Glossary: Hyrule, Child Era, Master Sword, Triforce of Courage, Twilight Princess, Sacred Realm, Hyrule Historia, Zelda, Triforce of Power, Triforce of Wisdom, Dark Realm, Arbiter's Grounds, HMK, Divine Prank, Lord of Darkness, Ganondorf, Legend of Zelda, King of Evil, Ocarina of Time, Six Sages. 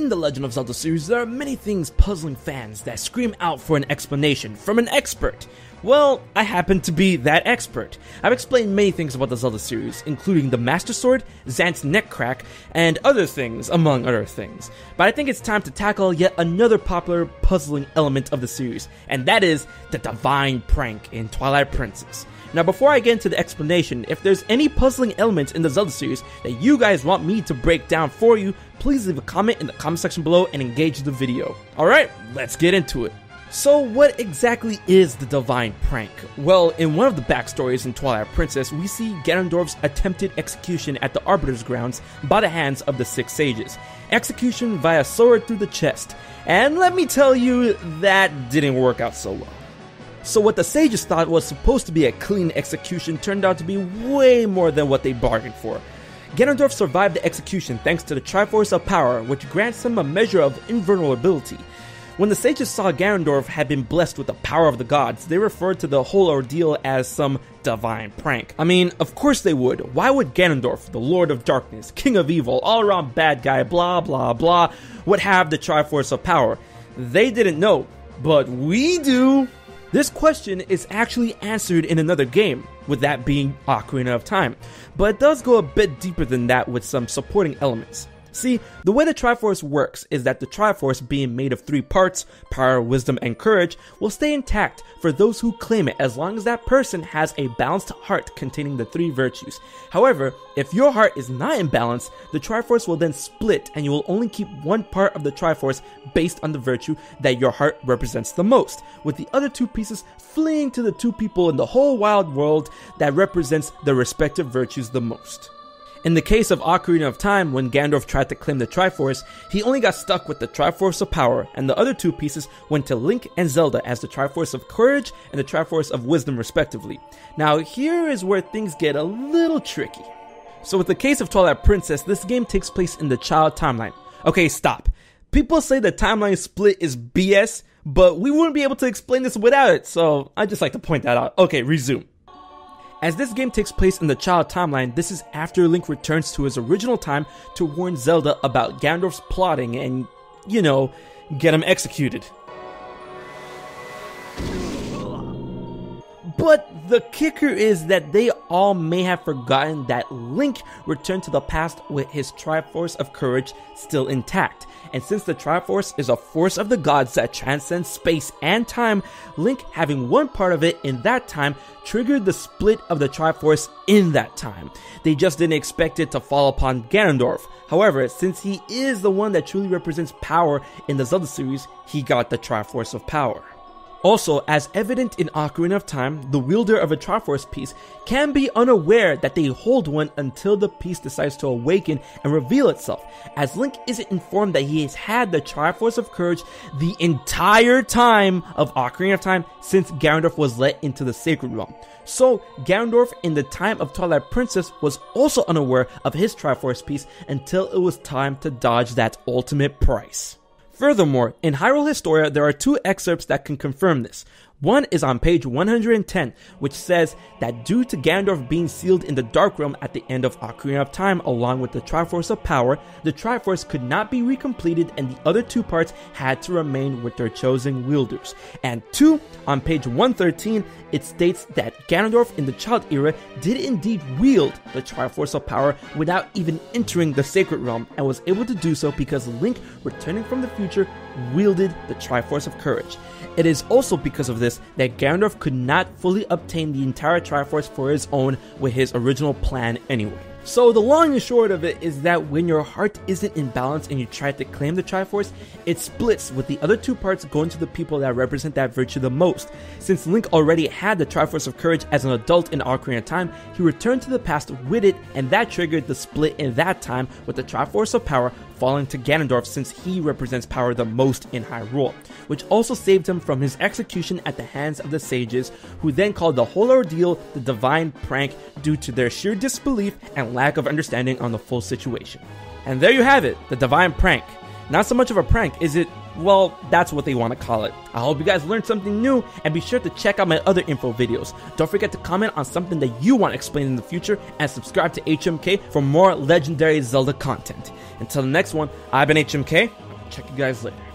Within the Legend of Zelda series, there are many things puzzling fans that scream out for an explanation from an expert. Well, I happen to be that expert. I've explained many things about the Zelda series, including the Master Sword, Xant's neck crack, and other things, among other things. But I think it's time to tackle yet another popular puzzling element of the series, and that is the Divine Prank in Twilight Princess. Now, before I get into the explanation, if there's any puzzling elements in the Zelda series that you guys want me to break down for you, please leave a comment in the comment section below and engage the video. Alright, let's get into it. So what exactly is the Divine Prank? Well, in one of the backstories in Twilight Princess, we see Ganondorf's attempted execution at the Arbiter's Grounds by the hands of the Six Sages. Execution via sword through the chest. And let me tell you, that didn't work out so well. So what the Sages thought was supposed to be a clean execution turned out to be way more than what they bargained for. Ganondorf survived the execution thanks to the Triforce of Power, which grants him a measure of invulnerability. When the Sages saw Ganondorf had been blessed with the power of the gods, they referred to the whole ordeal as some divine prank. I mean, of course they would. Why would Ganondorf, the Lord of Darkness, King of Evil, all-around bad guy, blah blah blah, would have the Triforce of Power? They didn't know, but we do! This question is actually answered in another game, with that being Ocarina of Time, but it does go a bit deeper than that with some supporting elements. See, the way the Triforce works is that the Triforce, being made of three parts, Power, Wisdom, and Courage, will stay intact for those who claim it as long as that person has a balanced heart containing the three virtues. However, if your heart is not in balance, the Triforce will then split and you will only keep one part of the Triforce based on the virtue that your heart represents the most, with the other two pieces fleeing to the two people in the whole wild world that represents their respective virtues the most. In the case of Ocarina of Time, when Ganondorf tried to claim the Triforce, he only got stuck with the Triforce of Power, and the other two pieces went to Link and Zelda as the Triforce of Courage and the Triforce of Wisdom respectively. Now here is where things get a little tricky. So with the case of Twilight Princess, this game takes place in the Child timeline. Okay, stop. People say the timeline split is BS, but we wouldn't be able to explain this without it, so I'd just like to point that out. Okay, resume. As this game takes place in the Child timeline, this is after Link returns to his original time to warn Zelda about Ganondorf's plotting and, you know, get him executed. But the kicker is that they all may have forgotten that Link returned to the past with his Triforce of Courage still intact. And since the Triforce is a force of the gods that transcends space and time, Link having one part of it in that time triggered the split of the Triforce in that time. They just didn't expect it to fall upon Ganondorf. However, since he is the one that truly represents power in the Zelda series, he got the Triforce of Power. Also, as evident in Ocarina of Time, the wielder of a Triforce piece can be unaware that they hold one until the piece decides to awaken and reveal itself, as Link isn't informed that he has had the Triforce of Courage the entire time of Ocarina of Time since Ganondorf was let into the Sacred Realm. So, Ganondorf in the time of Twilight Princess was also unaware of his Triforce piece until it was time to dodge that ultimate price. Furthermore, in Hyrule Historia, there are two excerpts that can confirm this. One is on page 110, which says that due to Ganondorf being sealed in the Dark Realm at the end of Ocarina of Time along with the Triforce of Power, the Triforce could not be recompleted and the other two parts had to remain with their chosen wielders. And two, on page 113, it states that Ganondorf in the Child Era did indeed wield the Triforce of Power without even entering the Sacred Realm and was able to do so because Link, returning from the future, wielded the Triforce of Courage. It is also because of this that Ganondorf could not fully obtain the entire Triforce for his own with his original plan anyway. So the long and short of it is that when your heart isn't in balance and you try to claim the Triforce, it splits with the other two parts going to the people that represent that virtue the most. Since Link already had the Triforce of Courage as an adult in Ocarina of Time, he returned to the past with it and that triggered the split in that time with the Triforce of Power falling to Ganondorf since he represents power the most in Hyrule, which also saved him from his execution at the hands of the Sages, who then called the whole ordeal the Divine Prank due to their sheer disbelief and lack of understanding on the full situation. And there you have it, the Divine Prank. Not so much of a prank, is it? Well, that's what they want to call it. I hope you guys learned something new, and be sure to check out my other info videos. Don't forget to comment on something that you want explained in the future, and subscribe to HMK for more legendary Zelda content. Until the next one, I've been HMK, Check you guys later.